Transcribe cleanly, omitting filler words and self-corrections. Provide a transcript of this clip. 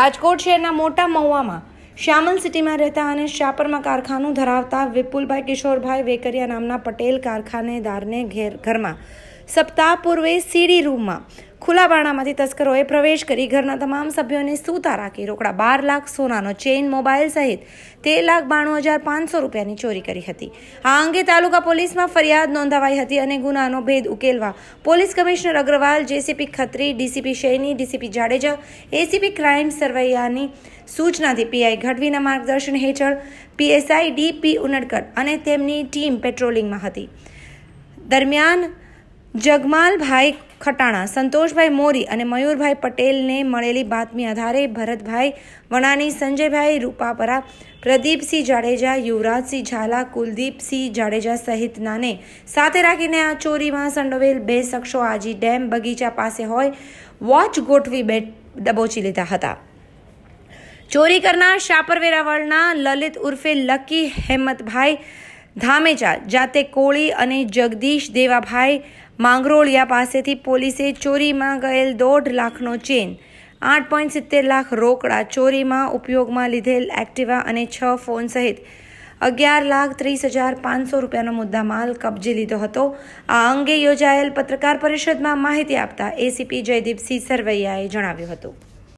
राजकोट शहरना मोटा महुआमां श्यामल सिटी में रहता अने शापरमा कारखानु धरावता विपुलभाई किशोरभाई वेकरिया नामना पटेल कारखानेदारने घर में सप्ताह पूर्वे सीडी रूम में खुला बाणामांथी तस्करोए प्रवेश करी घरना तमाम सभ्योने सूता राखी रोकड़ा 12 लाख सोनानो चेन मोबाइल सहित 13,92,500 रूपियानी चोरी करी हती। आ अंगे तालुका पुलिस में फरियाद नोंधावाई हती अने गुनानो भेद उकेलवा police commissioner Agarwal, JCP Khatri, DCP Saini, DCP Jadeja, ACP crime सरवैयानी सूचनाथी पीआई गढ़वीना मार्गदर्शन हेठळ पीएसआई डीपी उनडकर अने तेमनी टीम पेट्रोलिंग में हती। दरमियान जगमालभाई खटाणा, संतोषभाई मोरी और मयूरभाई पटेल ने मळेली बातमी आधारे भरतभाई वणानी, संजयभाई रूपापरा, प्रदीपसिंह जाडेजा, युवराजसिंह झाला, कुलदीपसिंह जाडेजा सहितना ने साथे राखीने आ चोरी में संडोवेल बे शख्सों आजी डेम बगीचा पास होय वॉच गोठवी दबोची लीधा हता। चोरी करना शापरवेरा वळना ललित उर्फे लकी हेमतभाई धामेचा जाते कोळी अने जगदीश देवाभाई मांगरोळिया पासेथी पोलीसे चोरी में गयेल 1.5 लाखनो चेन, 8.70 लाख रोकड़ा, चोरी में उपयोग में लीधेल एक्टिवा अने 6 फोन सहित 11,30,500 रूपियानो मुद्दामाल कब्जे लीधो हतो। आ अंगे योजायेल पत्रकार परिषद में माहिती आपता एसीपी जयदीपसिंह सरवैयाए जणाव्युं हतुं।